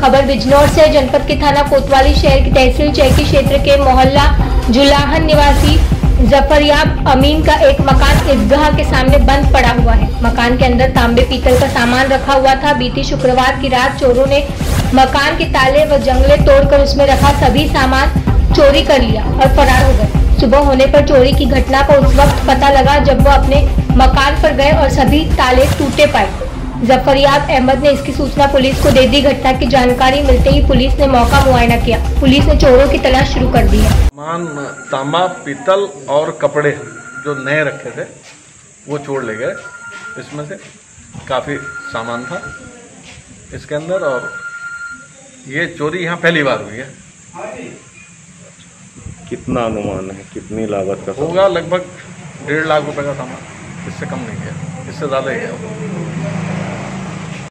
खबर बिजनौर से। जनपद के थाना कोतवाली शहर की तहसील चैकी क्षेत्र के मोहल्ला जुलाहन निवासी जफरयाब अमीन का एक मकान ईदगाह के सामने बंद पड़ा हुआ है। मकान के अंदर तांबे पीतल का सामान रखा हुआ था। बीती शुक्रवार की रात चोरों ने मकान के ताले व जंगले तोड़कर उसमें रखा सभी सामान चोरी कर लिया और फरार हो गए। सुबह होने पर चोरी की घटना का उस वक्त पता लगा जब वो अपने मकान पर गए और सभी ताले टूटे पाए। जफरयाब अहमद ने इसकी सूचना पुलिस को दे दी। घटना की जानकारी मिलते ही पुलिस ने मौका मुआयना किया। पुलिस ने चोरों की तलाश शुरू कर दी है। सामान तांबा पीतल और कपड़े जो नए रखे थे वो चोर ले गए। इसमें से काफी सामान था इसके अंदर और ये चोरी यहाँ पहली बार हुई है। कितना अनुमान है कितनी लागत का होगा? लगभग 1.5 लाख रुपए का सामान, इससे कम नहीं है, इससे ज़्यादा ही है।